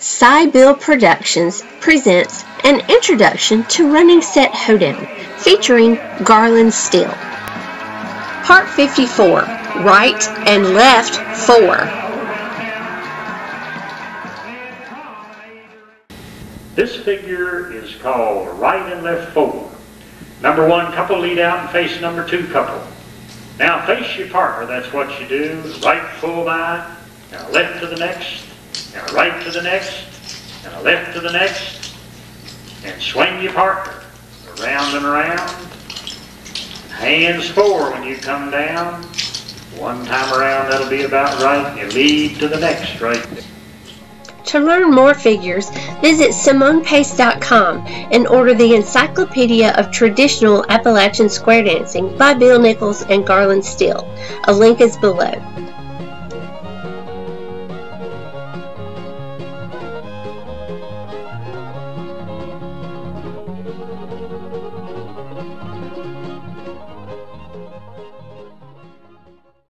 Si-Bill Productions presents an introduction to Running Set Hoedown, featuring Garland Steele. Part 54, Right and Left 4. This figure is called Right and Left 4. Number one couple, lead out and face number two couple. Now face your partner, that's what you do. Right full by, now left to the next. And a right to the next, and a left to the next, and swing your partner around and around. Hands four when you come down. One time around, that'll be about right. You lead to the next right there. To learn more figures, visit SimonePace.com and order the Encyclopedia of Traditional Appalachian Square Dancing by Bill Nichols and Garland Steele. A link is below.